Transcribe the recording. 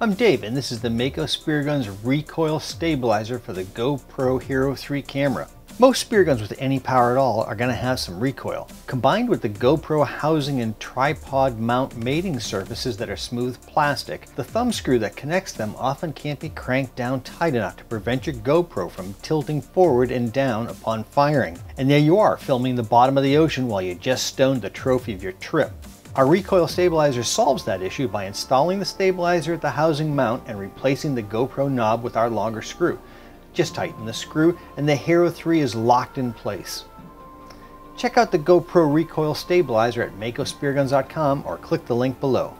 I'm Dave and this is the Mako Spearguns recoil stabilizer for the GoPro HERO3 camera. Most spear guns with any power at all are going to have some recoil. Combined with the GoPro housing and tripod mount mating surfaces that are smooth plastic, the thumb screw that connects them often can't be cranked down tight enough to prevent your GoPro from tilting forward and down upon firing. And there you are, filming the bottom of the ocean while you just stoned the trophy of your trip. Our recoil stabilizer solves that issue by installing the stabilizer at the housing mount and replacing the GoPro knob with our longer screw. Just tighten the screw and the HERO3 is locked in place. Check out the GoPro recoil stabilizer at makospearguns.com or click the link below.